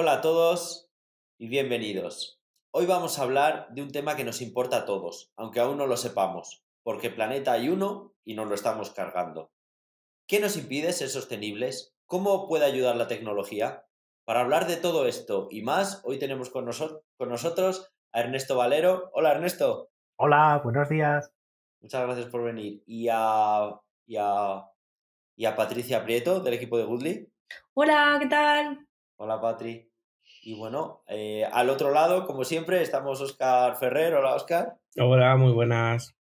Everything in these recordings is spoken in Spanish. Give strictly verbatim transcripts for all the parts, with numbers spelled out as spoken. Hola a todos y bienvenidos. Hoy vamos a hablar de un tema que nos importa a todos, aunque aún no lo sepamos, porque planeta hay uno y nos lo estamos cargando. ¿Qué nos impide ser sostenibles? ¿Cómo puede ayudar la tecnología? Para hablar de todo esto y más, hoy tenemos con, noso- con nosotros a Ernesto Valero. Hola, Ernesto. Hola, buenos días. Muchas gracias por venir. Y a, y a, y a Patricia Prieto, del equipo de Goodly. Hola, ¿qué tal? Hola, Patri. Y bueno, eh, al otro lado, como siempre, estamos Óscar Ferrer. Hola, Óscar. Hola, muy buenas.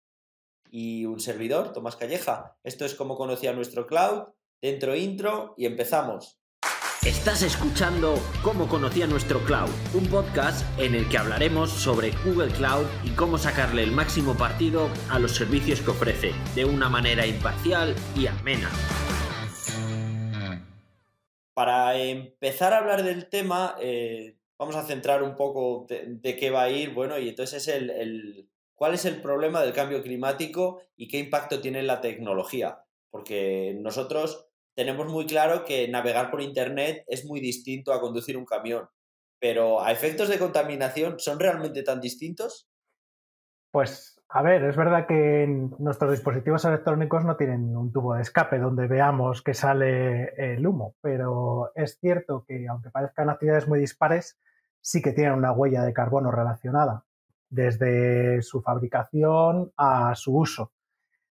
Y un servidor, Tomás Calleja. Esto es Cómo conocí a nuestro Cloud. Dentro intro y empezamos. Estás escuchando Cómo conocí a nuestro Cloud, un podcast en el que hablaremos sobre Google Cloud y cómo sacarle el máximo partido a los servicios que ofrece, de una manera imparcial y amena. Para empezar a hablar del tema, eh, vamos a centrar un poco de, de qué va a ir, bueno, y entonces es el, el, cuál es el problema del cambio climático y qué impacto tiene en la tecnología, porque nosotros tenemos muy claro que navegar por Internet es muy distinto a conducir un camión, pero ¿a efectos de contaminación son realmente tan distintos? Pues, a ver, es verdad que nuestros dispositivos electrónicos no tienen un tubo de escape donde veamos que sale el humo, pero es cierto que, aunque parezcan actividades muy dispares, sí que tienen una huella de carbono relacionada, desde su fabricación a su uso.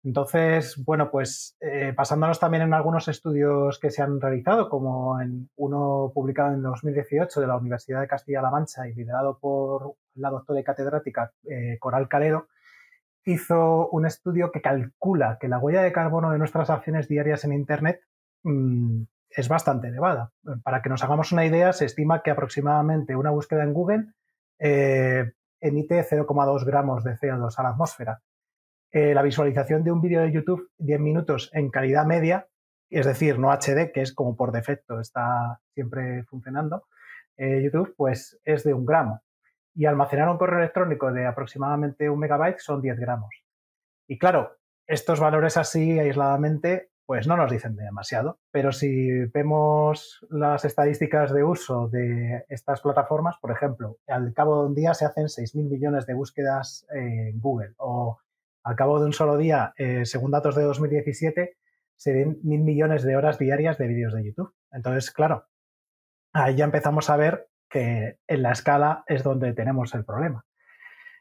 Entonces, bueno, pues eh, basándonos también en algunos estudios que se han realizado, como en uno publicado en dos mil dieciocho de la Universidad de Castilla-La Mancha y liderado por la doctora y catedrática eh, Coral Calero, hizo un estudio que calcula que la huella de carbono de nuestras acciones diarias en Internet mmm, es bastante elevada. Para que nos hagamos una idea, se estima que aproximadamente una búsqueda en Google eh, emite cero coma dos gramos de C O dos a la atmósfera. Eh, la visualización de un vídeo de YouTube diez minutos en calidad media, es decir, no H D, que es como por defecto está siempre funcionando, eh, YouTube, pues es de un gramo. Y almacenar un correo electrónico de aproximadamente un megabyte son diez gramos. Y claro, estos valores así aisladamente pues no nos dicen demasiado, pero si vemos las estadísticas de uso de estas plataformas, por ejemplo, al cabo de un día se hacen seis mil millones de búsquedas en Google, o al cabo de un solo día, eh, según datos de dos mil diecisiete, se ven mil millones de horas diarias de vídeos de YouTube. Entonces, claro, ahí ya empezamos a ver que en la escala es donde tenemos el problema.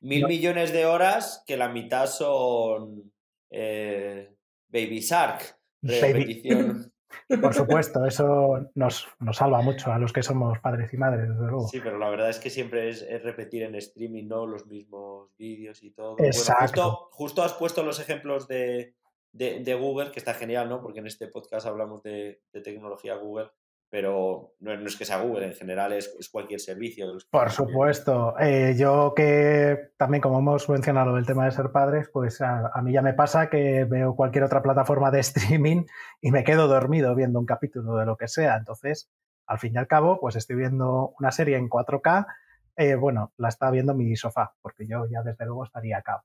Mil no. millones de horas, que la mitad son eh, Baby Shark. Repetición. Baby. Por supuesto, eso nos, nos salva mucho a los que somos padres y madres, desde luego. Sí, pero la verdad es que siempre es, es repetir en streaming, ¿no? Los mismos vídeos y todo. Exacto. Bueno, justo, justo has puesto los ejemplos de, de, de Google, que está genial, ¿no? Porque en este podcast hablamos de, de tecnología Google, pero no, no es que sea Google, en general es, es cualquier servicio. Por supuesto. Eh, yo que también, como hemos mencionado el tema de ser padres, pues a, a mí ya me pasa que veo cualquier otra plataforma de streaming y me quedo dormido viendo un capítulo de lo que sea. Entonces, al fin y al cabo, pues estoy viendo una serie en cuatro K. Eh, bueno, la está viendo mi sofá, porque yo ya desde luego estaría a cabo.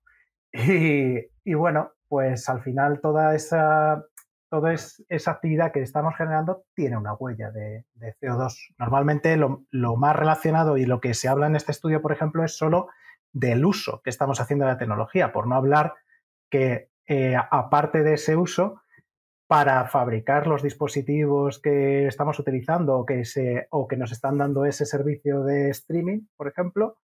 Y, y bueno, pues al final toda esa... Toda esa actividad que estamos generando tiene una huella de, de C O dos. Normalmente lo, lo más relacionado y lo que se habla en este estudio, por ejemplo, es solo del uso que estamos haciendo de la tecnología, por no hablar que eh, aparte de ese uso, para fabricar los dispositivos que estamos utilizando o que, se, o que nos están dando ese servicio de streaming, por ejemplo,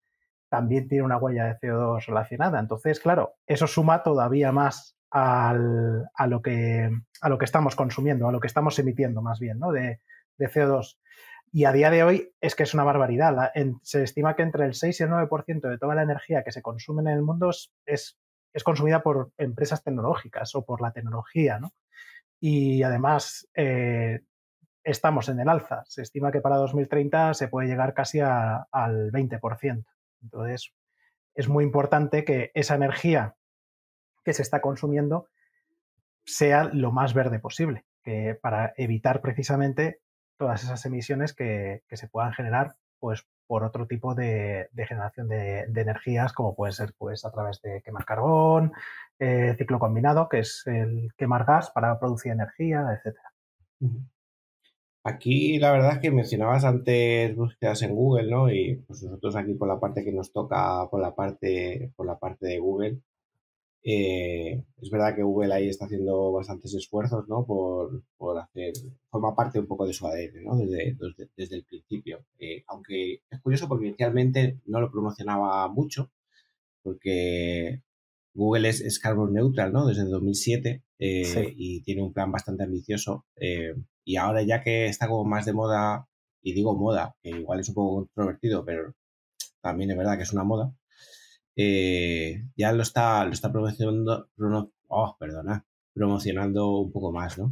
también tiene una huella de C O dos relacionada. Entonces, claro, eso suma todavía más Al, a, lo que, a lo que estamos consumiendo, a lo que estamos emitiendo más bien, ¿no? de, de C O dos. Y a día de hoy es que es una barbaridad. La, en, se estima que entre el seis y el nueve por ciento de toda la energía que se consume en el mundo es, es, es consumida por empresas tecnológicas o por la tecnología, ¿no? Y además eh, estamos en el alza. Se estima que para dos mil treinta se puede llegar casi a, al veinte por ciento. Entonces es muy importante que esa energía que se está consumiendo sea lo más verde posible, que para evitar precisamente todas esas emisiones que, que se puedan generar pues, por otro tipo de, de generación de, de energías, como puede ser pues, a través de quemar carbón, eh, ciclo combinado, que es el quemar gas para producir energía, etcétera. Aquí la verdad es que mencionabas antes búsquedas en Google, ¿no? Y pues nosotros aquí por la parte que nos toca, por la parte, por la parte de Google, eh, es verdad que Google ahí está haciendo bastantes esfuerzos, ¿no? Por, por hacer, forma parte un poco de su A D N, ¿no? Desde, desde, desde el principio. Eh, aunque es curioso porque inicialmente no lo promocionaba mucho, porque Google es, es carbon neutral, ¿no? Desde dos mil siete eh, sí. Y tiene un plan bastante ambicioso. Eh, Y ahora ya que está como más de moda, y digo moda, que igual es un poco controvertido, pero también es verdad que es una moda, eh, ya lo está, lo está promocionando, oh, perdona, promocionando un poco más, ¿no?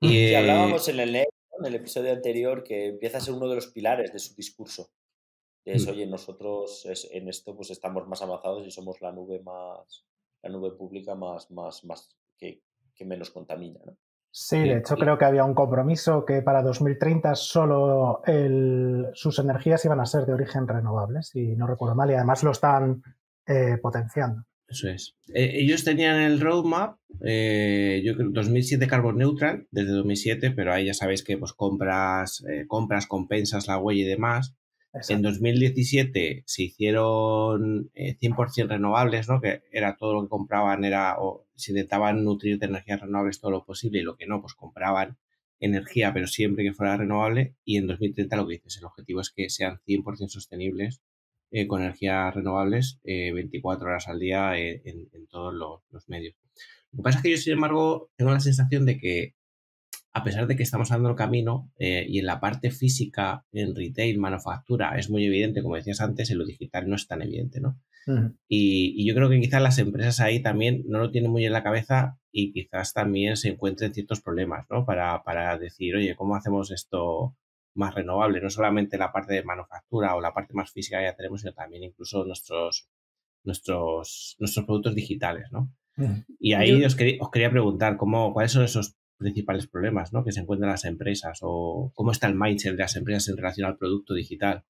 Y sí, eh, hablábamos en el, ¿no? en el episodio anterior que empieza a ser uno de los pilares de su discurso. Es, mm. oye, nosotros es, en esto pues estamos más avanzados y somos la nube más, la nube pública más, más, más que, que menos contamina, ¿no? Sí, de hecho creo que había un compromiso que para dos mil treinta solo el, sus energías iban a ser de origen renovable, si no recuerdo mal, y además lo están eh, potenciando. Eso es. Eh, ellos tenían el roadmap, eh, yo creo, dos mil siete carbon neutral, desde dos mil siete, pero ahí ya sabéis que pues compras, eh, compras, compensas la huella y demás. Exacto. En dos mil diecisiete se hicieron eh, cien por ciento renovables, ¿no? Que era todo lo que compraban, era o se intentaban nutrir de energías renovables todo lo posible y lo que no, pues compraban energía, pero siempre que fuera renovable. Y en dos mil treinta lo que dices, el objetivo es que sean cien por ciento sostenibles eh, con energías renovables eh, veinticuatro horas al día eh, en, en todos los, los medios. Lo que pasa es que yo, sin embargo, tengo la sensación de que a pesar de que estamos andando el camino eh, y en la parte física, en retail, manufactura, es muy evidente, como decías antes, en lo digital no es tan evidente, ¿no? Uh-huh. Y, y yo creo que quizás las empresas ahí también no lo tienen muy en la cabeza y quizás también se encuentren ciertos problemas, ¿no? Para, para decir, oye, ¿cómo hacemos esto más renovable? No solamente la parte de manufactura o la parte más física que ya tenemos, sino también incluso nuestros, nuestros, nuestros productos digitales, ¿no? Uh-huh. Y ahí yo... os, quer- os quería preguntar, ¿cómo, ¿cuáles son esos principales problemas, ¿no? que se encuentran las empresas o cómo está el mindset de las empresas en relación al producto digital?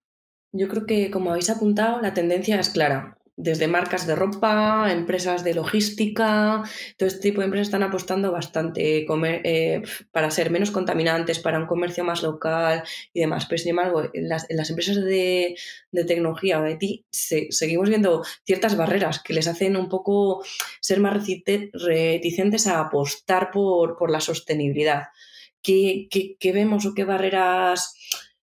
Yo creo que, como habéis apuntado, la tendencia es clara. Desde marcas de ropa, empresas de logística, todo este tipo de empresas están apostando bastante comer, eh, para ser menos contaminantes, para un comercio más local y demás. Pero, sin embargo, en las, en las empresas de, de tecnología o de I T se, seguimos viendo ciertas barreras que les hacen un poco ser más reticentes a apostar por, por la sostenibilidad. ¿Qué, qué, qué vemos o qué barreras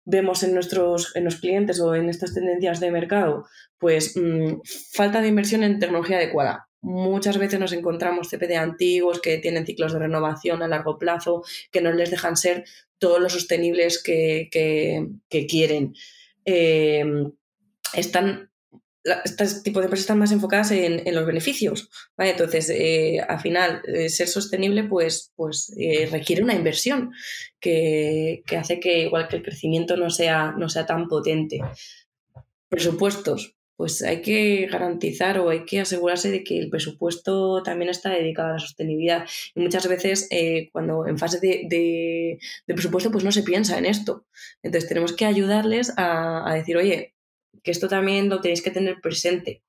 vemos en nuestros en los clientes o en estas tendencias de mercado? Pues mmm, falta de inversión en tecnología adecuada. Muchas veces nos encontramos C P D antiguos que tienen ciclos de renovación a largo plazo que no les dejan ser todos los sostenibles que, que, que quieren. Eh, están, este tipo de empresas están más enfocadas en, en los beneficios, ¿vale? Entonces, eh, al final, eh, ser sostenible pues, pues eh, requiere una inversión que, que hace que, igual que el crecimiento no sea, no sea tan potente. Presupuestos, pues hay que garantizar o hay que asegurarse de que el presupuesto también está dedicado a la sostenibilidad. Y muchas veces eh, cuando en fase de, de, de presupuesto pues no se piensa en esto. Entonces tenemos que ayudarles a, a decir, oye, que esto también lo tenéis que tener presente.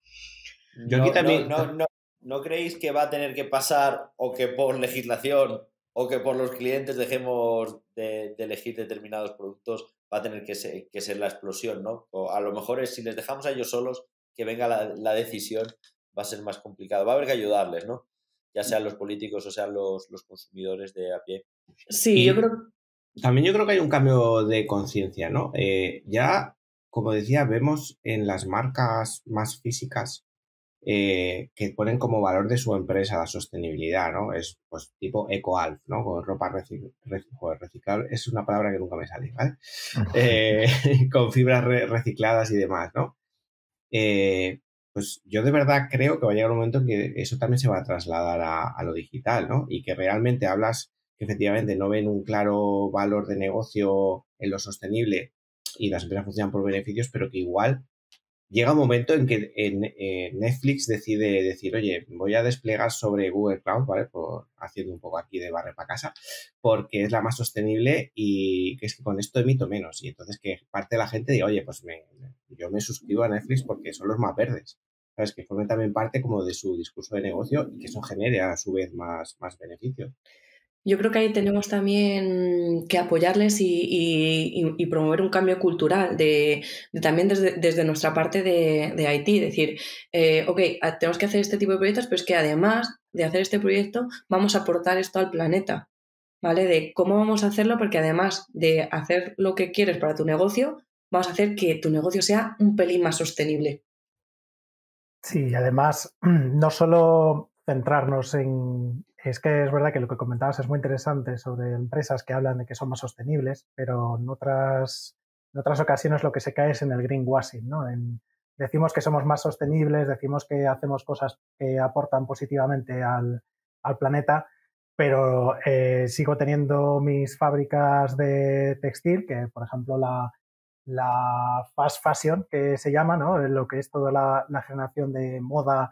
Yo no, aquí también... no, no, no, ¿no creéis que va a tener que pasar o que por legislación o que por los clientes dejemos de, de elegir determinados productos? Va a tener que ser, que ser la explosión, ¿no? O a lo mejor es, si les dejamos a ellos solos, que venga la, la decisión, va a ser más complicado. Va a haber que ayudarles, ¿no? Ya sean los políticos o sean los, los consumidores de a pie. Sí, y yo creo... También yo creo que hay un cambio de conciencia, ¿no? Eh, ya, como decía, vemos en las marcas más físicas eh, que ponen como valor de su empresa la sostenibilidad, ¿no? Es pues tipo EcoAlf, ¿no? Con ropa recicl- recicl- reciclable, es una palabra que nunca me sale, ¿vale? Eh, con fibras re- recicladas y demás, ¿no? Eh, pues yo de verdad creo que va a llegar un momento en que eso también se va a trasladar a, a lo digital, ¿no? Y que realmente hablas que efectivamente no ven un claro valor de negocio en lo sostenible y las empresas funcionan por beneficios, pero que igual llega un momento en que en, en Netflix decide decir, oye, voy a desplegar sobre Google Cloud, ¿vale? Por, haciendo un poco aquí de barre para casa, porque es la más sostenible y que es que con esto emito menos. Y entonces que parte de la gente diga, oye, pues me, yo me suscribo a Netflix porque son los más verdes. ¿Sabes? Que formen también parte como de su discurso de negocio y que eso genere a su vez más, más beneficios. Yo creo que ahí tenemos también que apoyarles y, y, y promover un cambio cultural de, de también desde, desde nuestra parte de, de I T. Es decir, eh, ok, tenemos que hacer este tipo de proyectos, pero es que además de hacer este proyecto vamos a aportar esto al planeta, ¿vale? De cómo vamos a hacerlo, porque además de hacer lo que quieres para tu negocio, vamos a hacer que tu negocio sea un pelín más sostenible. Sí, además, no solo centrarnos en... Es que es verdad que lo que comentabas es muy interesante sobre empresas que hablan de que son más sostenibles, pero en otras, en otras ocasiones lo que se cae es en el greenwashing, ¿no? En, decimos que somos más sostenibles, decimos que hacemos cosas que aportan positivamente al, al planeta, pero eh, sigo teniendo mis fábricas de textil, que por ejemplo la, la Fast Fashion, que se llama, ¿no? Lo que es toda la, la generación de moda,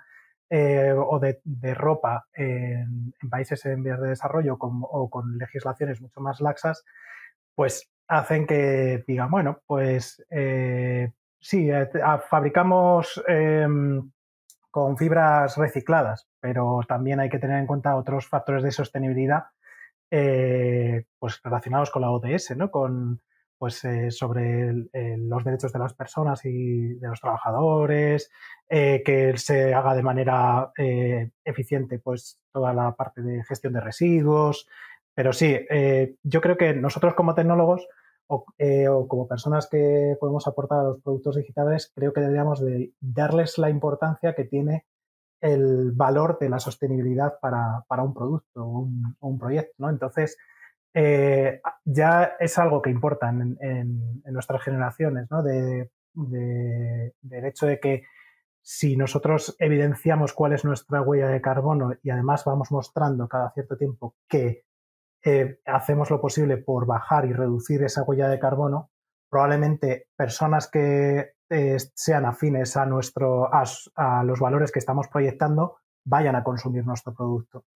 Eh, o de, de ropa eh, en países en vías de desarrollo con, o con legislaciones mucho más laxas, pues hacen que digan, bueno, pues eh, sí, eh, fabricamos eh, con fibras recicladas, pero también hay que tener en cuenta otros factores de sostenibilidad eh, pues relacionados con la O D S, ¿no? Con, pues eh, sobre el, eh, los derechos de las personas y de los trabajadores, eh, que se haga de manera eh, eficiente pues toda la parte de gestión de residuos. Pero sí, eh, yo creo que nosotros como tecnólogos o, eh, o como personas que podemos aportar a los productos digitales, creo que deberíamos de darles la importancia que tiene el valor de la sostenibilidad para, para un producto o un, un proyecto, ¿no? Entonces, Eh, ya es algo que importa en, en, en nuestras generaciones, ¿no? De, de, del hecho de que si nosotros evidenciamos cuál es nuestra huella de carbono y además vamos mostrando cada cierto tiempo que eh, hacemos lo posible por bajar y reducir esa huella de carbono, probablemente personas que eh, sean afines a, nuestro, a, a los valores que estamos proyectando vayan a consumir nuestro producto.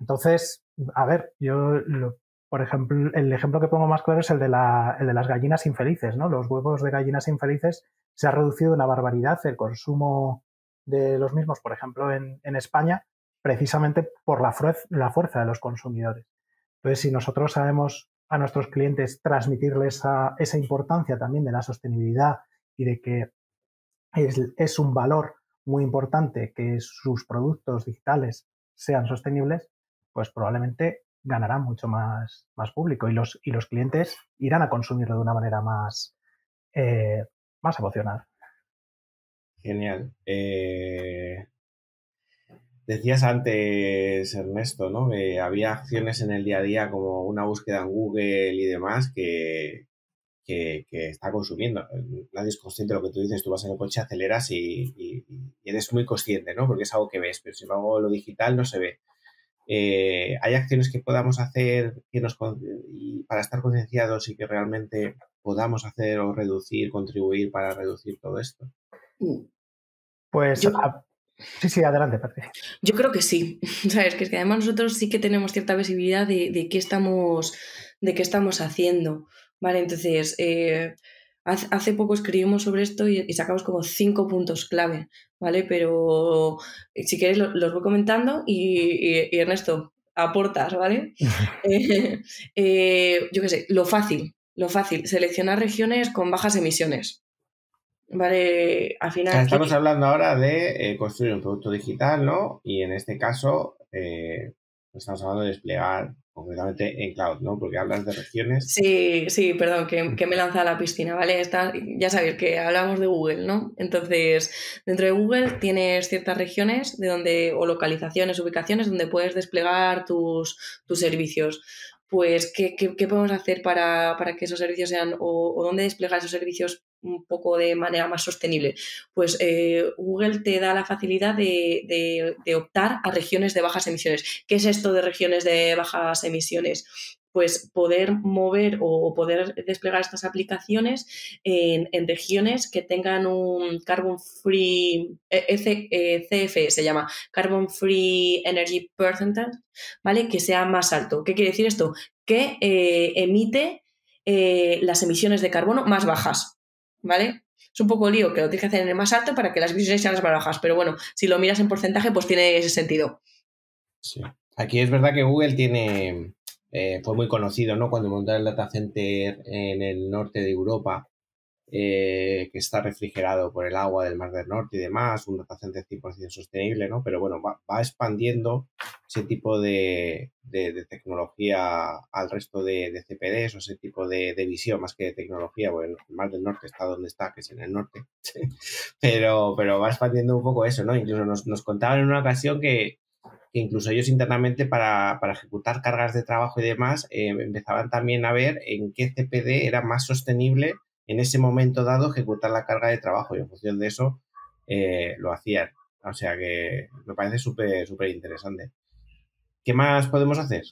Entonces, a ver, yo lo Por ejemplo, el ejemplo que pongo más claro es el de, la, el de las gallinas infelices, ¿no? Los huevos de gallinas infelices, se ha reducido una barbaridad el consumo de los mismos, por ejemplo, en, en España, precisamente por la, la fuerza de los consumidores. Entonces, si nosotros sabemos a nuestros clientes transmitirles esa, esa importancia también de la sostenibilidad y de que es, es un valor muy importante que sus productos digitales sean sostenibles, pues probablemente ganará mucho más, más público y los, y los clientes irán a consumirlo de una manera más, eh, más emocional. Genial. Eh, decías antes, Ernesto, ¿no? Que había acciones en el día a día como una búsqueda en Google y demás que, que, que está consumiendo. Nadie es consciente de lo que tú dices. Tú vas en el coche, aceleras y, y, y eres muy consciente, ¿no? Porque es algo que ves, pero si hago lo digital no se ve. Eh, ¿Hay acciones que podamos hacer que nos, para estar concienciados y que realmente podamos hacer o reducir, contribuir para reducir todo esto? Pues yo, a, sí, sí, adelante, Patricia. Yo creo que sí. ¿Sabes? Que es que además nosotros sí que tenemos cierta visibilidad de, de qué estamos, de qué estamos haciendo. Vale, entonces, eh, hace poco escribimos sobre esto y, y sacamos como cinco puntos clave. ¿Vale? Pero si quieres lo, los voy comentando y, y, y Ernesto, aportas, ¿vale? eh, eh, yo qué sé, lo fácil, lo fácil, seleccionar regiones con bajas emisiones. ¿Vale? Al final... Estamos aquí hablando ahora de eh, construir un producto digital, ¿no? Y en este caso eh, estamos hablando de desplegar concretamente en cloud, ¿no? Porque hablas de regiones. Sí, sí, perdón, que, que me lanza a la piscina, ¿vale? Está, ya sabéis que hablamos de Google, ¿no? Entonces, dentro de Google tienes ciertas regiones de donde, o localizaciones, ubicaciones donde puedes desplegar tus, tus servicios. Pues, ¿qué, qué, qué podemos hacer para, para que esos servicios sean, o, o dónde desplegar esos servicios un poco de manera más sostenible? Pues eh, Google te da la facilidad de, de, de optar a regiones de bajas emisiones. ¿Qué es esto de regiones de bajas emisiones? Pues poder mover o poder desplegar estas aplicaciones en, en regiones que tengan un Carbon Free, C F E se llama, Carbon Free Energy Percentage, ¿vale? Que sea más alto. ¿Qué quiere decir esto? Que eh, emite eh, las emisiones de carbono más bajas, ¿vale? Es un poco lío que lo tienes que hacer en el más alto para que las emisiones sean las más bajas, pero bueno, si lo miras en porcentaje, pues tiene ese sentido. Sí. Aquí es verdad que Google tiene... Eh, fue muy conocido, ¿no? Cuando montaron el data center en el norte de Europa, eh, que está refrigerado por el agua del Mar del Norte y demás, un data center cien por cien sostenible, ¿no? Pero bueno, va, va expandiendo ese tipo de, de, de tecnología al resto de, de C P Ds o ese tipo de, de visión, más que de tecnología. Bueno, el Mar del Norte está donde está, que es en el norte, pero, pero va expandiendo un poco eso, ¿no? Incluso nos, nos contaban en una ocasión que que incluso ellos internamente para, para ejecutar cargas de trabajo y demás, eh, empezaban también a ver en qué C P D era más sostenible en ese momento dado ejecutar la carga de trabajo y en función de eso eh, lo hacían. O sea que me parece súper súper interesante. ¿Qué más podemos hacer?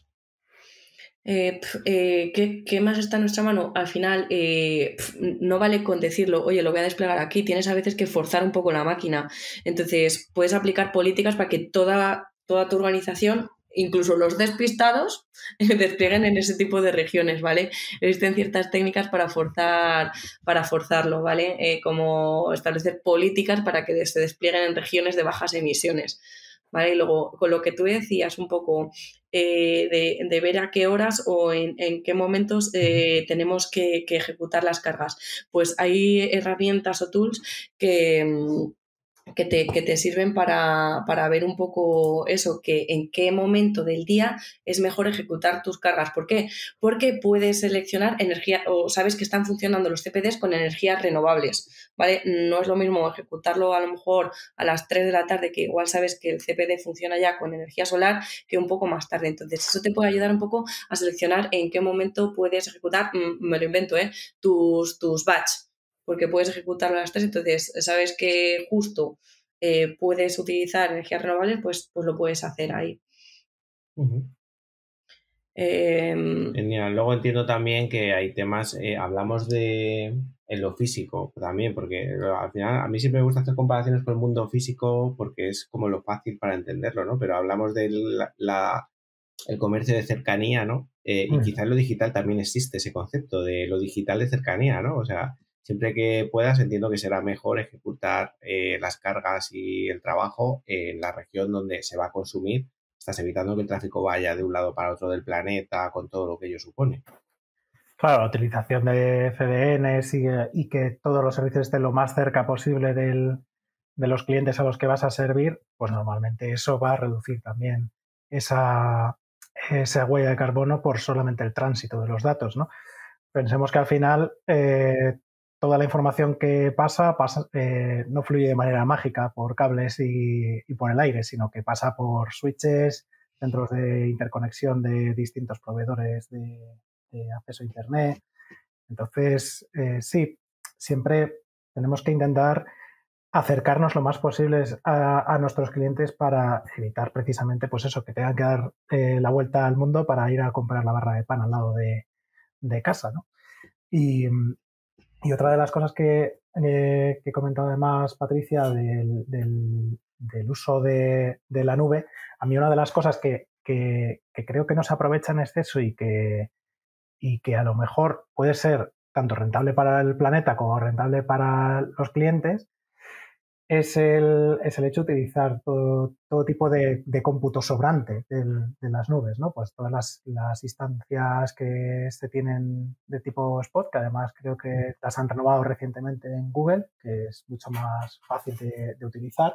Eh, eh, ¿qué, ¿Qué más está en nuestra mano? Al final eh, no vale con decirlo, oye, lo voy a desplegar aquí. Tienes a veces que forzar un poco la máquina. Entonces puedes aplicar políticas para que toda... toda tu organización, incluso los despistados, desplieguen en ese tipo de regiones, ¿vale? Existen ciertas técnicas para forzar, para forzarlo, ¿vale? Eh, como establecer políticas para que se desplieguen en regiones de bajas emisiones, ¿vale? Y luego, con lo que tú decías un poco eh, de, de ver a qué horas o en, en qué momentos eh, tenemos que, que ejecutar las cargas, pues hay herramientas o tools que... Que te, que te sirven para, para ver un poco eso, que en qué momento del día es mejor ejecutar tus cargas. ¿Por qué? Porque puedes seleccionar energía, o sabes que están funcionando los C P Ds con energías renovables, ¿vale? No es lo mismo ejecutarlo a lo mejor a las tres de la tarde, que igual sabes que el C P D funciona ya con energía solar, que un poco más tarde. Entonces, eso te puede ayudar un poco a seleccionar en qué momento puedes ejecutar, me lo invento, ¿eh? tus, tus batch, porque puedes ejecutarlo a las tres, entonces sabes que justo eh, puedes utilizar energías renovables, pues, pues lo puedes hacer ahí. Uh-huh. eh, Genial. Luego entiendo también que hay temas, eh, hablamos de en lo físico también, porque al final a mí siempre me gusta hacer comparaciones con el mundo físico porque es como lo fácil para entenderlo, ¿no? Pero hablamos de la, la, el comercio de cercanía, ¿no? Eh, uh-huh. Y quizás lo digital también existe ese concepto de lo digital de cercanía, ¿no? O sea, siempre que puedas, entiendo que será mejor ejecutar eh, las cargas y el trabajo en la región donde se va a consumir. Estás evitando que el tráfico vaya de un lado para otro del planeta con todo lo que ello supone. Claro, la utilización de F D Ns y, y que todos los servicios estén lo más cerca posible del, de los clientes a los que vas a servir, pues normalmente eso va a reducir también esa, esa huella de carbono por solamente el tránsito de los datos, ¿no? Pensemos que al final... Eh, Toda la información que pasa, pasa eh, no fluye de manera mágica por cables y, y por el aire, sino que pasa por switches, centros de interconexión de distintos proveedores de, de acceso a Internet. Entonces, eh, sí, siempre tenemos que intentar acercarnos lo más posible a, a nuestros clientes para evitar precisamente pues eso, que tengan que dar eh, la vuelta al mundo para ir a comprar la barra de pan al lado de, de casa, ¿no? Y... Y otra de las cosas que, eh, que he comentado además, Patricia, del, del, del uso de, de la nube, a mí una de las cosas que, que, que creo que no se aprovecha en exceso y que, y que a lo mejor puede ser tanto rentable para el planeta como rentable para los clientes, es el, es el hecho de utilizar todo, todo tipo de, de cómputo sobrante de, de las nubes, ¿no? Pues todas las, las instancias que se tienen de tipo Spot, que además creo que las han renovado recientemente en Google, que es mucho más fácil de, de utilizar,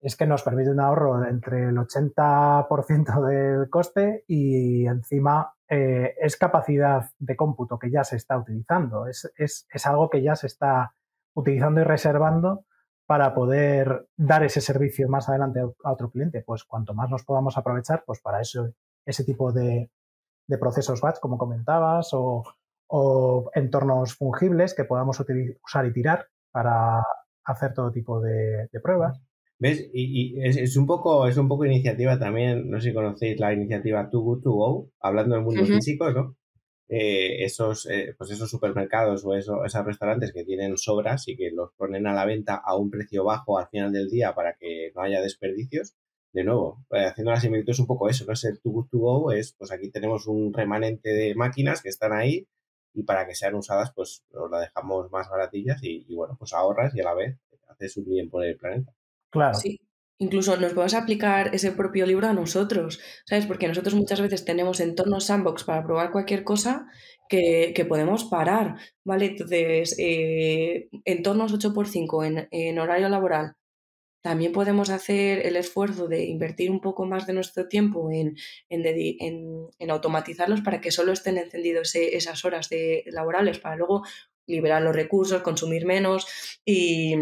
es que nos permite un ahorro de entre el ochenta por ciento del coste y encima eh, es capacidad de cómputo que ya se está utilizando, es, es, es algo que ya se está utilizando y reservando para poder dar ese servicio más adelante a otro cliente. Pues cuanto más nos podamos aprovechar, pues para eso, ese tipo de, de procesos batch, como comentabas, o, o entornos fungibles que podamos utilizar, usar y tirar para hacer todo tipo de, de pruebas. ¿Ves? Y, y es, es un poco es un poco iniciativa también, no sé si conocéis la iniciativa Too Good To Go, hablando del mundo uh-huh. físico, ¿no? Eh, esos eh, pues esos supermercados o eso, esos restaurantes que tienen sobras y que los ponen a la venta a un precio bajo al final del día para que no haya desperdicios. De nuevo, eh, haciendo la similitud es un poco eso, no es el Too Good To Go, es pues aquí tenemos un remanente de máquinas que están ahí y para que sean usadas pues nos la dejamos más baratillas y, y bueno, pues ahorras y a la vez haces un bien por el planeta. Claro. Sí. Incluso nos podemos aplicar ese propio libro a nosotros, ¿sabes? Porque nosotros muchas veces tenemos entornos sandbox para probar cualquier cosa que, que podemos parar, ¿vale? Entonces, eh, entornos ocho por cinco en, en horario laboral. También podemos hacer el esfuerzo de invertir un poco más de nuestro tiempo en, en, en, en automatizarlos para que solo estén encendidos esas horas de, laborales para luego liberar los recursos, consumir menos y...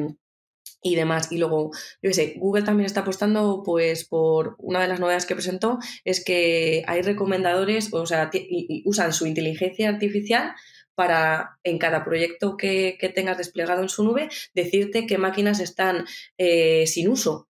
y demás. Y luego, yo qué sé, Google también está apostando, pues, por una de las novedades que presentó, es que hay recomendadores, o sea, y, y usan su inteligencia artificial para, en cada proyecto que, que tengas desplegado en su nube, decirte qué máquinas están eh, sin uso,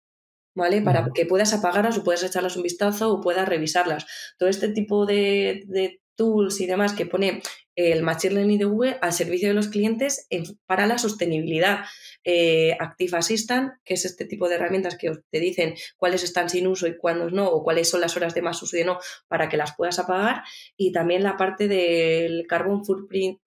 ¿vale? Para que puedas apagarlas o puedas echarlas un vistazo o puedas revisarlas. Todo este tipo de, de tools y demás que pone el Machine Learning de Google al servicio de los clientes en, para la sostenibilidad. Eh, Active Assistant, que es este tipo de herramientas que te dicen cuáles están sin uso y cuáles no, o cuáles son las horas de más uso y de no, para que las puedas apagar. Y también la parte del Carbon Footprint,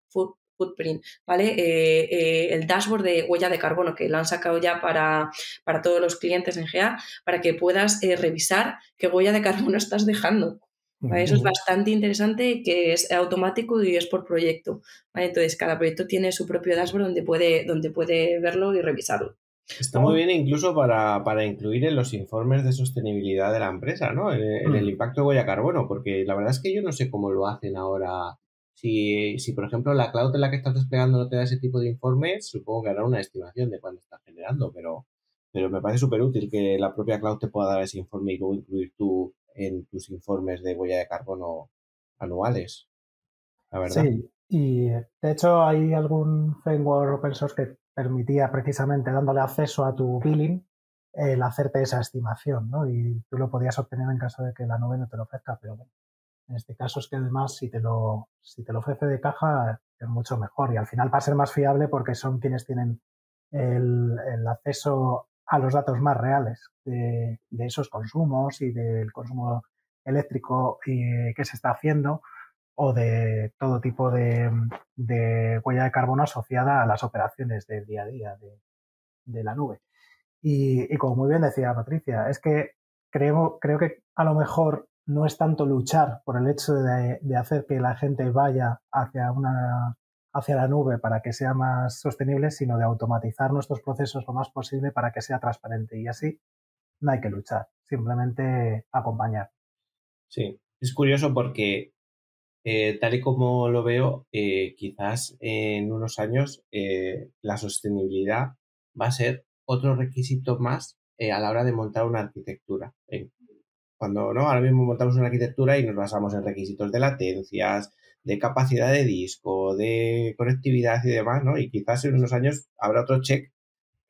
footprint ¿vale? Eh, eh, el dashboard de huella de carbono, que lo han sacado ya para, para todos los clientes en G A, para que puedas eh, revisar qué huella de carbono estás dejando. ¿Vale? Eso es bastante interesante, que es automático y es por proyecto, ¿vale? Entonces cada proyecto tiene su propio dashboard donde puede, donde puede verlo y revisarlo. Está muy bien incluso para, para incluir en los informes de sostenibilidad de la empresa, ¿no? En, en el impacto de huella carbono, porque la verdad es que yo no sé cómo lo hacen ahora. Si, si por ejemplo la cloud en la que estás desplegando no te da ese tipo de informes, supongo que hará una estimación de cuánto estás generando, pero, pero me parece súper útil que la propia cloud te pueda dar ese informe y luego incluir tu en tus informes de huella de carbono anuales, la verdad. Sí, y de hecho hay algún framework open source que permitía precisamente, dándole acceso a tu billing, el hacerte esa estimación, ¿no? Y tú lo podías obtener en caso de que la nube no te lo ofrezca, pero bueno, en este caso es que además si te lo, si te lo ofrece de caja es mucho mejor y al final va a ser más fiable porque son quienes tienen el, el acceso a los datos más reales de, de esos consumos y del consumo eléctrico y, que se está haciendo o de todo tipo de, de huella de carbono asociada a las operaciones del día a día de, de la nube. Y, y como muy bien decía Patricia, es que creo, creo que a lo mejor no es tanto luchar por el hecho de, de hacer que la gente vaya hacia una... hacia la nube para que sea más sostenible, sino de automatizar nuestros procesos lo más posible para que sea transparente. Y así no hay que luchar, simplemente acompañar. Sí, es curioso porque eh, tal y como lo veo, eh, quizás en unos años eh, la sostenibilidad va a ser otro requisito más eh, a la hora de montar una arquitectura. Eh, cuando no, ahora mismo montamos una arquitectura y nos basamos en requisitos de latencias, de capacidad de disco, de conectividad y demás, ¿no? Y quizás en unos años habrá otro check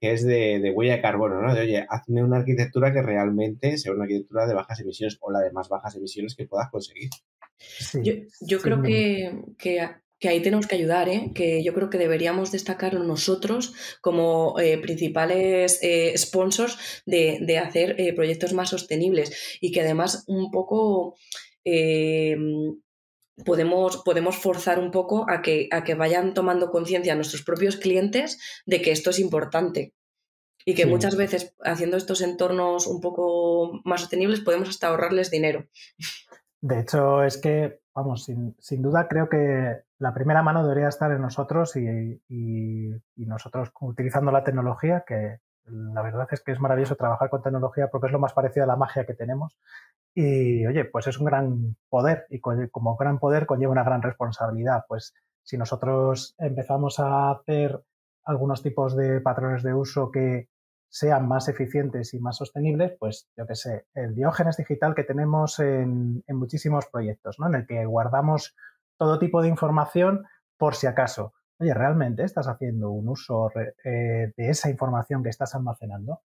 que es de, de huella de carbono, ¿no? De, oye, hazme una arquitectura que realmente sea una arquitectura de bajas emisiones o la de más bajas emisiones que puedas conseguir. Sí, yo yo sí, creo sí. que... que... que ahí tenemos que ayudar, ¿eh? Que yo creo que deberíamos destacarlo nosotros como eh, principales eh, sponsors de, de hacer eh, proyectos más sostenibles y que además un poco eh, podemos, podemos forzar un poco a que, a que vayan tomando conciencia nuestros propios clientes de que esto es importante. Y que sí. Muchas veces haciendo estos entornos un poco más sostenibles podemos hasta ahorrarles dinero. De hecho, es que, vamos, sin, sin duda creo que la primera mano debería estar en nosotros y, y, y nosotros utilizando la tecnología, que la verdad es que es maravilloso trabajar con tecnología porque es lo más parecido a la magia que tenemos. Y, oye, pues es un gran poder y como gran poder conlleva una gran responsabilidad. Pues si nosotros empezamos a hacer algunos tipos de patrones de uso que sean más eficientes y más sostenibles, pues yo qué sé, el Diógenes digital que tenemos en, en muchísimos proyectos, ¿no? En el que guardamos todo tipo de información por si acaso. Oye, ¿realmente estás haciendo un uso eh, de esa información que estás almacenando?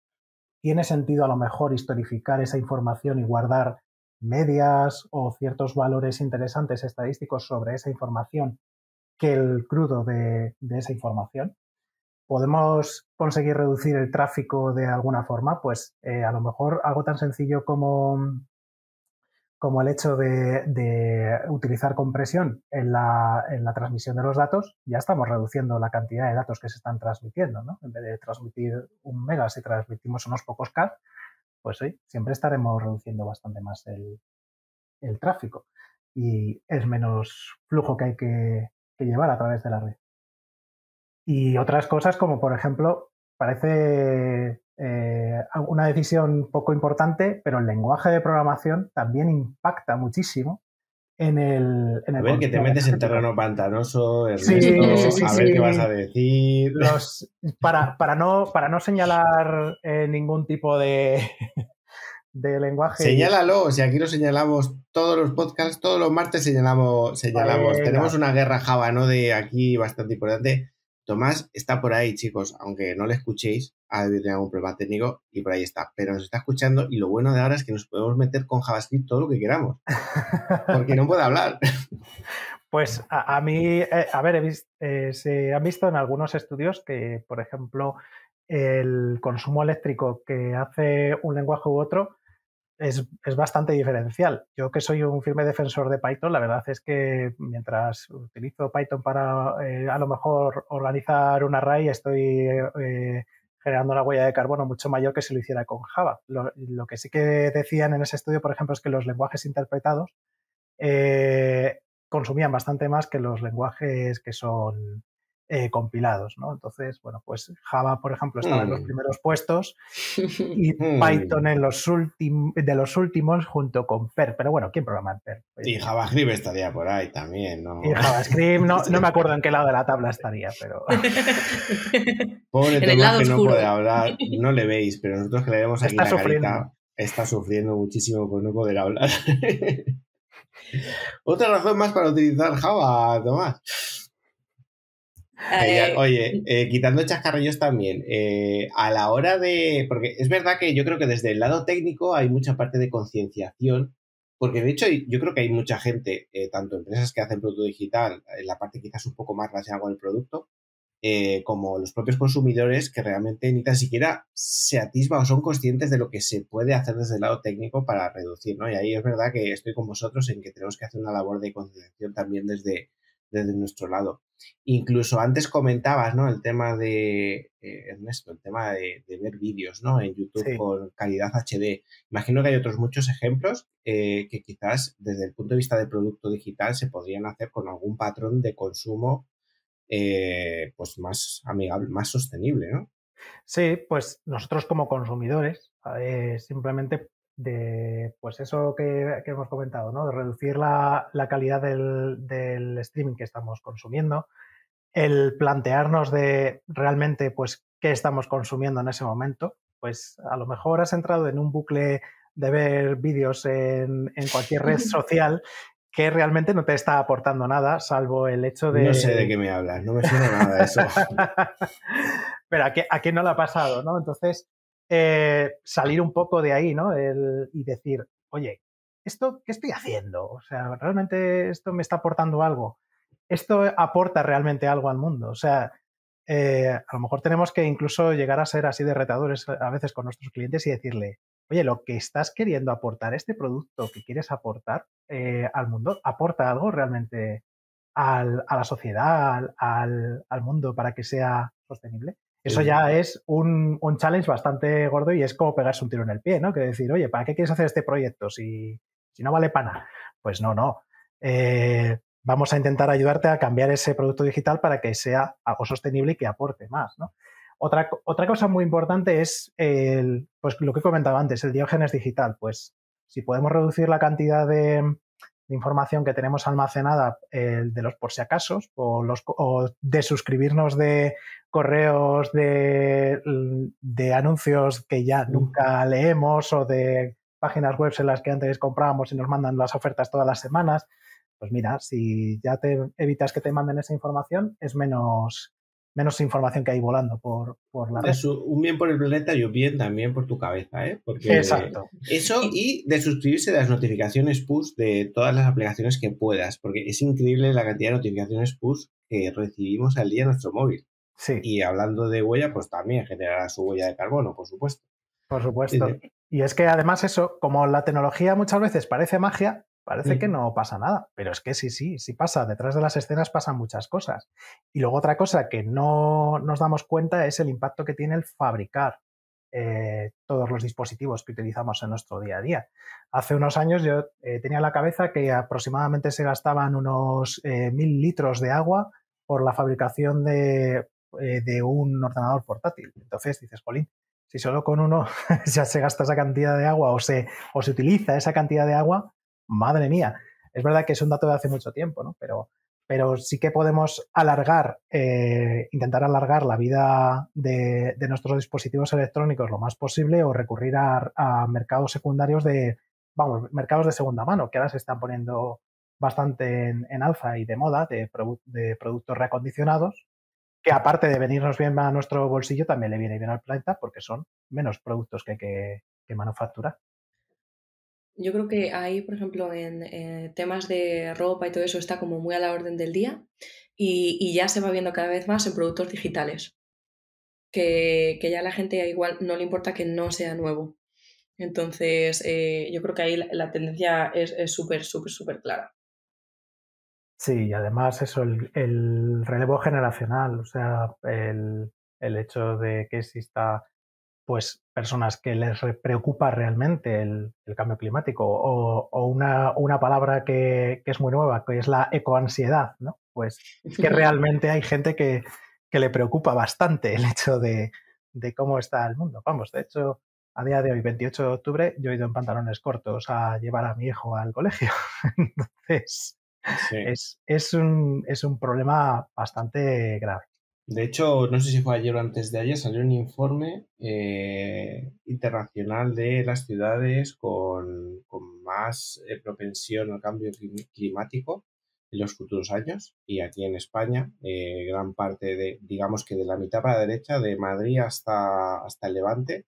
¿Tiene sentido a lo mejor historificar esa información y guardar medias o ciertos valores interesantes estadísticos sobre esa información que el crudo de, de esa información? ¿Podemos conseguir reducir el tráfico de alguna forma? Pues eh, a lo mejor algo tan sencillo como... como el hecho de, de utilizar compresión en la, en la transmisión de los datos, ya estamos reduciendo la cantidad de datos que se están transmitiendo, ¿no? En vez de transmitir un mega, si transmitimos unos pocos K, pues sí, siempre estaremos reduciendo bastante más el, el tráfico y es menos flujo que hay que, que llevar a través de la red. Y otras cosas como, por ejemplo, parece eh, una decisión poco importante, pero el lenguaje de programación también impacta muchísimo en el... En el a ver, que te metes en terreno pantanoso, Ernesto, sí, sí, sí, a ver sí. qué vas a decir... Los, para, para, no, para no señalar eh, ningún tipo de... de lenguaje. Señálalo, si aquí lo señalamos todos los podcasts, todos los martes señalamos, señalamos. Vale, tenemos una guerra Java, ¿no? De aquí bastante importante. Tomás está por ahí, chicos, aunque no le escuchéis, ha debido tener algún problema técnico y por ahí está, pero nos está escuchando y lo bueno de ahora es que nos podemos meter con JavaScript todo lo que queramos, porque no puede hablar. Pues a, a mí, eh, a ver, he visto, eh, se han visto en algunos estudios que, por ejemplo, el consumo eléctrico que hace un lenguaje u otro Es, es bastante diferencial. Yo que soy un firme defensor de Python, la verdad es que mientras utilizo Python para eh, a lo mejor organizar un array, estoy eh, generando una huella de carbono mucho mayor que si lo hiciera con Java. Lo, lo que sí que decían en ese estudio, por ejemplo, es que los lenguajes interpretados eh, consumían bastante más que los lenguajes que son... Eh, compilados, ¿no? Entonces, bueno, pues Java, por ejemplo, estaba mm. en los primeros puestos y mm. Python en los últimos, de los últimos junto con Perl, pero bueno, ¿quién programa en Perl? Pues, y JavaScript estaría por ahí también, ¿no? Y JavaScript, no, no me acuerdo en qué lado de la tabla estaría, pero... Pobre en el lado que oscuro. No puede hablar, no le veis, pero nosotros que le vemos aquí está la sufriendo. Carita, está sufriendo muchísimo por no poder hablar. Otra razón más para utilizar Java, Tomás. Eh, oye, eh, quitando chascarrillos también, eh, a la hora de... Porque es verdad que yo creo que desde el lado técnico hay mucha parte de concienciación, porque de hecho yo creo que hay mucha gente, eh, tanto empresas que hacen producto digital, en la parte quizás un poco más relacionada con el producto, eh, como los propios consumidores que realmente ni tan siquiera se atisba o son conscientes de lo que se puede hacer desde el lado técnico para reducir, ¿no? Y ahí es verdad que estoy con vosotros en que tenemos que hacer una labor de concienciación también desde... desde nuestro lado. Incluso antes comentabas, ¿no? El tema de, eh, Ernesto, el tema de, de ver vídeos, ¿no? En YouTube sí. con calidad H D. Imagino que hay otros muchos ejemplos eh, que quizás desde el punto de vista del producto digital se podrían hacer con algún patrón de consumo eh, pues más amigable, más sostenible, ¿no? Sí, pues nosotros como consumidores eh, simplemente... de pues eso que, que hemos comentado, ¿no? De reducir la, la calidad del, del streaming que estamos consumiendo, el plantearnos de realmente pues qué estamos consumiendo en ese momento, pues a lo mejor has entrado en un bucle de ver vídeos en, en cualquier red social que realmente no te está aportando nada, salvo el hecho de... No sé de qué me hablas, no me suena nada de eso. Pero ¿a qué, a qué no le ha pasado, ¿no? Entonces... Eh, salir un poco de ahí, ¿no? El, y decir, oye, ¿esto qué estoy haciendo? O sea, ¿realmente esto me está aportando algo? ¿Esto aporta realmente algo al mundo? O sea, eh, a lo mejor tenemos que incluso llegar a ser así de retadores a veces con nuestros clientes y decirle, oye, lo que estás queriendo aportar, este producto que quieres aportar eh, al mundo, ¿aporta algo realmente al, a la sociedad, al, al mundo para que sea sostenible? Eso ya es un, un challenge bastante gordo y es como pegarse un tiro en el pie, ¿no? Que decir, oye, ¿para qué quieres hacer este proyecto si, si no vale para nada? Pues no, no. Eh, vamos a intentar ayudarte a cambiar ese producto digital para que sea algo sostenible y que aporte más, ¿no? Otra, otra cosa muy importante es el, pues lo que comentaba antes, el diógenes digital. Pues si podemos reducir la cantidad de, de información que tenemos almacenada eh, de los por si acasos o, los, o de suscribirnos de... correos de, de anuncios que ya nunca leemos o de páginas web en las que antes comprábamos y nos mandan las ofertas todas las semanas, pues mira, si ya te evitas que te manden esa información, es menos, menos información que hay volando por, por la red. Es un bien por el planeta y un bien también por tu cabeza, ¿eh? Porque exacto. Eso y de suscribirse de las notificaciones push de todas las aplicaciones que puedas, porque es increíble la cantidad de notificaciones push que recibimos al día en nuestro móvil. Sí. Y hablando de huella, pues también generará su huella de carbono, por supuesto. Por supuesto. Sí, sí. Y es que además eso, como la tecnología muchas veces parece magia, parece sí. que no pasa nada. Pero es que sí, sí, sí pasa. Detrás de las escenas pasan muchas cosas. Y luego otra cosa que no nos damos cuenta es el impacto que tiene el fabricar eh, todos los dispositivos que utilizamos en nuestro día a día. Hace unos años yo eh, tenía en la cabeza que aproximadamente se gastaban unos eh, mil litros de agua por la fabricación de, eh, de un ordenador portátil. Entonces dices, jolín, si solo con uno ya se gasta esa cantidad de agua o se, o se utiliza esa cantidad de agua, madre mía. Es verdad que es un dato de hace mucho tiempo, ¿no? Pero... pero sí que podemos alargar, eh, intentar alargar la vida de, de nuestros dispositivos electrónicos lo más posible o recurrir a, a mercados secundarios de, vamos, mercados de segunda mano, que ahora se están poniendo bastante en, en alza y de moda, de, produ de productos reacondicionados, que aparte de venirnos bien a nuestro bolsillo, también le viene bien al planeta porque son menos productos que hay que, que manufacturar. Yo creo que ahí, por ejemplo, en eh, temas de ropa y todo eso está como muy a la orden del día y, y ya se va viendo cada vez más en productos digitales, que, que ya la gente igual no le importa que no sea nuevo. Entonces, eh, yo creo que ahí la, la tendencia es súper, súper, súper clara. Sí, y además eso, el, el relevo generacional, o sea, el, el hecho de que exista... pues personas que les preocupa realmente el, el cambio climático o, o una, una palabra que, que es muy nueva, que es la ecoansiedad, ¿no? Pues es que realmente hay gente que, que le preocupa bastante el hecho de, de cómo está el mundo. Vamos, de hecho, a día de hoy, veintiocho de octubre, yo he ido en pantalones cortos a llevar a mi hijo al colegio. Entonces, sí. es, es, un, es un problema bastante grave. De hecho, no sé si fue ayer o antes de ayer, salió un informe eh, internacional de las ciudades con, con más eh, propensión al cambio climático en los futuros años. Y aquí en España, eh, gran parte de, digamos que de la mitad para la derecha, de Madrid hasta, hasta el Levante,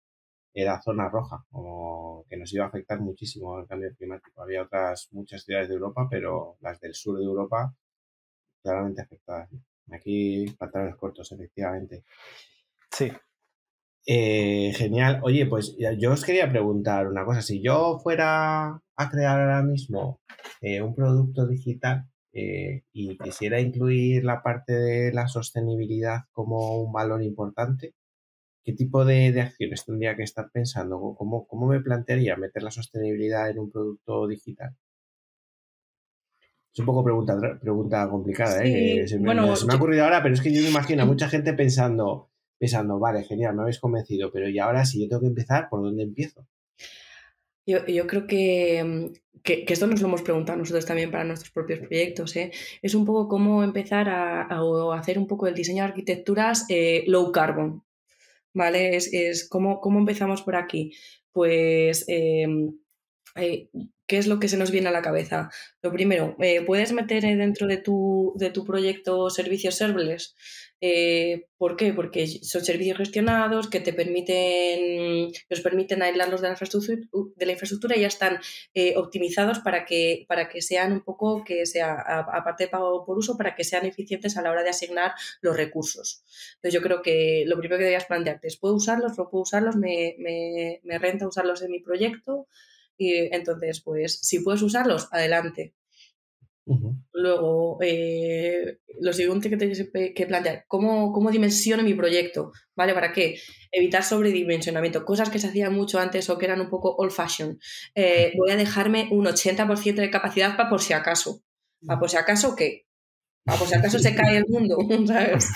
era zona roja, como que nos iba a afectar muchísimo el cambio climático. Había otras muchas ciudades de Europa, pero las del sur de Europa claramente afectadas, ¿no? Aquí pantalones cortos, efectivamente. Sí. Eh, genial. Oye, pues yo os quería preguntar una cosa. Si yo fuera a crear ahora mismo eh, un producto digital eh, y quisiera incluir la parte de la sostenibilidad como un valor importante, ¿qué tipo de, de acciones tendría que estar pensando? ¿Cómo, cómo me plantearía meter la sostenibilidad en un producto digital? Es un poco pregunta, pregunta complicada, ¿eh? Sí, se me, bueno, se me ha ocurrido ahora, pero es que yo me imagino a mucha gente pensando, pensando, vale, genial, me habéis convencido, pero ¿y ahora si yo tengo que empezar, por dónde empiezo? Yo, yo creo que, que, que esto nos lo hemos preguntado nosotros también para nuestros propios proyectos, ¿eh? Es un poco cómo empezar a, a hacer un poco el diseño de arquitecturas eh, low carbon, ¿vale? Es, es cómo, cómo empezamos por aquí. Pues... Eh, eh, ¿Qué es lo que se nos viene a la cabeza? Lo primero, eh, ¿puedes meter dentro de tu, de tu proyecto servicios serverless? Eh, ¿Por qué? Porque son servicios gestionados que te permiten, nos permiten aislarlos de la infraestructura, de la infraestructura y ya están eh, optimizados para que, para que sean un poco, que sea aparte de pago por uso, para que sean eficientes a la hora de asignar los recursos. Entonces yo creo que lo primero que deberías plantearte es, ¿puedo usarlos? ¿No puedo usarlos? ¿Me, me, me renta usarlos en mi proyecto? Y entonces, pues, si puedes usarlos, adelante. Uh-huh. Luego, eh, lo siguiente que tienes que plantear, ¿cómo, cómo dimensiono mi proyecto? ¿Vale? ¿Para qué? Evitar sobredimensionamiento, cosas que se hacían mucho antes o que eran un poco old fashion. Eh, voy a dejarme un ochenta por ciento de capacidad para por si acaso. ¿Para por si acaso qué? ¿Para por si acaso se cae el mundo? ¿Sabes?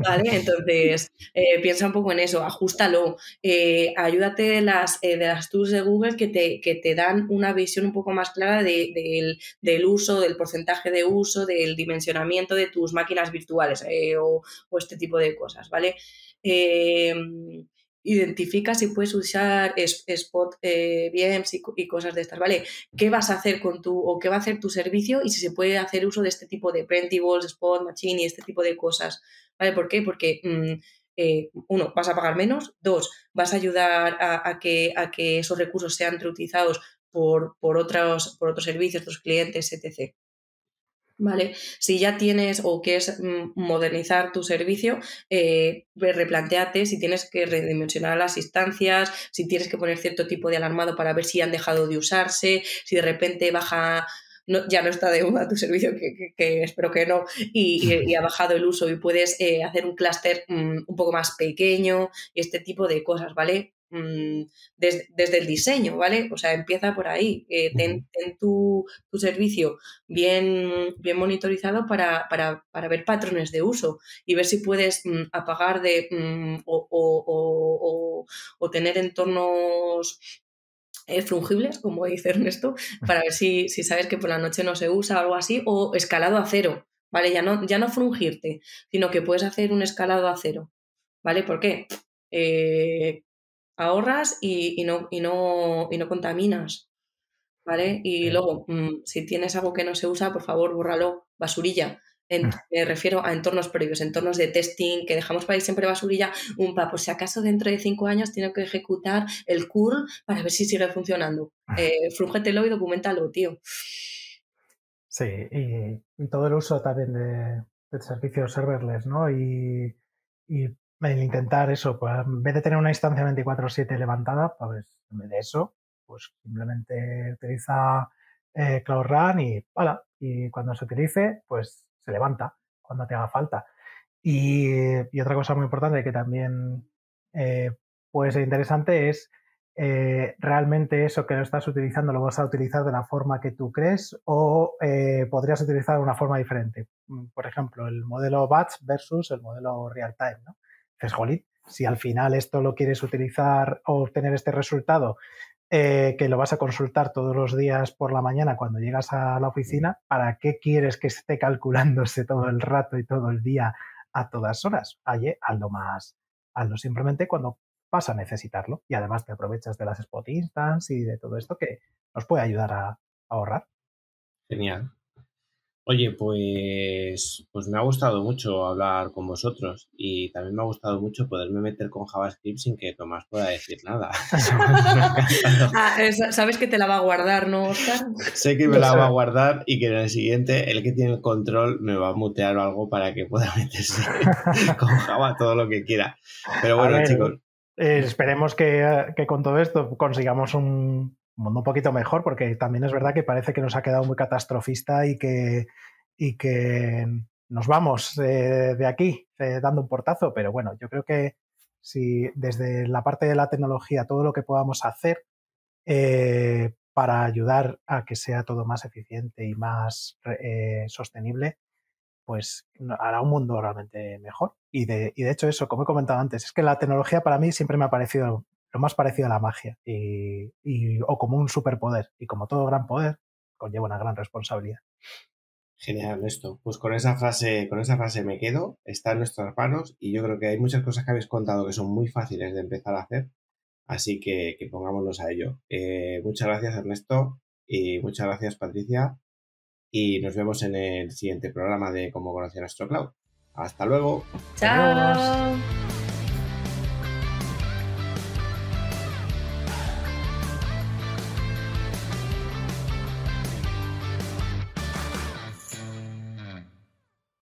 ¿Vale? Entonces, eh, piensa un poco en eso, ajústalo, eh, ayúdate de las, eh, de las tools de Google que te, que te dan una visión un poco más clara de, de el, del uso, del porcentaje de uso, del dimensionamiento de tus máquinas virtuales eh, o, o este tipo de cosas, ¿vale? Eh, identifica si puedes usar Spot eh, V Ms y, y cosas de estas, ¿vale? ¿Qué vas a hacer con tu, o qué va a hacer tu servicio y si se puede hacer uso de este tipo de printables, Spot, Machine y este tipo de cosas, ¿vale? ¿Por qué? Porque, mmm, eh, uno, vas a pagar menos, dos, vas a ayudar a, a, que, a que esos recursos sean reutilizados por, por, otros, por otros servicios, otros clientes, etcétera. ¿Vale? Si ya tienes o quieres modernizar tu servicio, eh, replantéate si tienes que redimensionar las instancias, si tienes que poner cierto tipo de alarmado para ver si han dejado de usarse, si de repente baja, no, ya no está de moda tu servicio, que, que, que espero que no, y, y, y ha bajado el uso y puedes eh, hacer un clúster um, un poco más pequeño y este tipo de cosas, ¿vale? mmm, des, desde el diseño, ¿vale? O sea, empieza por ahí, eh, ten, ten tu, tu servicio bien, bien monitorizado para, para, para ver patrones de uso y ver si puedes mmm, apagar de mmm, o, o, o, o tener entornos fungibles, como dice Ernesto, para ver si, si sabes que por la noche no se usa o algo así, o escalado a cero, ¿vale? Ya no, ya no frungirte, sino que puedes hacer un escalado a cero, ¿vale? ¿Por qué? Eh, ahorras y, y, no, y, no, y no contaminas, ¿vale? Y luego, mmm, si tienes algo que no se usa, por favor, bórralo, basurilla. En, me refiero a entornos previos, entornos de testing, que dejamos para ir siempre basurilla, un pa, por si acaso dentro de cinco años tengo que ejecutar el curl para ver si sigue funcionando. Eh, frúgetelo y documentalo, tío. Sí, y, y todo el uso también de, de servicios serverless, ¿no? Y, y el intentar eso, pues en vez de tener una instancia veinticuatro siete levantada, pues en vez de eso, pues simplemente utiliza eh, Cloud Run y ¡hala! Y cuando se utilice, pues se levanta cuando te haga falta. Y, y otra cosa muy importante que también eh, puede ser interesante es eh, realmente eso que lo estás utilizando, ¿lo vas a utilizar de la forma que tú crees o eh, podrías utilizar de una forma diferente? Por ejemplo, el modelo batch versus el modelo real time, ¿no? Dices, jolín, si al final esto lo quieres utilizar o obtener este resultado, Eh, que lo vas a consultar todos los días por la mañana cuando llegas a la oficina, ¿para qué quieres que esté calculándose todo el rato y todo el día a todas horas? Oye, hazlo más, hazlo simplemente cuando vas a necesitarlo y además te aprovechas de las Spot Instance y de todo esto que nos puede ayudar a, a ahorrar. Genial. Oye, pues, pues me ha gustado mucho hablar con vosotros y también me ha gustado mucho poderme meter con JavaScript sin que Tomás pueda decir nada. Ah, sabes que te la va a guardar, ¿no, Óscar? Sé que me la va a guardar y que en el siguiente, el que tiene el control me va a mutear o algo para que pueda meterse con Java todo lo que quiera. Pero bueno, ver, chicos. Eh, esperemos que, que con todo esto consigamos un... un poquito mejor, porque también es verdad que parece que nos ha quedado muy catastrofista y que, y que nos vamos eh, de aquí eh, dando un portazo, pero bueno, yo creo que si desde la parte de la tecnología todo lo que podamos hacer eh, para ayudar a que sea todo más eficiente y más eh, sostenible, pues hará un mundo realmente mejor. Y de, y de hecho eso, como he comentado antes, es que la tecnología para mí siempre me ha parecido lo más parecido a la magia y, y, o como un superpoder. Y como todo gran poder, conlleva una gran responsabilidad. Genial, esto. Pues con esa frase, con esa frase me quedo. Está en nuestras manos y yo creo que hay muchas cosas que habéis contado que son muy fáciles de empezar a hacer. Así que, que pongámonos a ello. Eh, muchas gracias, Ernesto, y muchas gracias, Patricia. Y nos vemos en el siguiente programa de Cómo conocí a nuestro Cloud. ¡Hasta luego! ¡Chao! Adiós.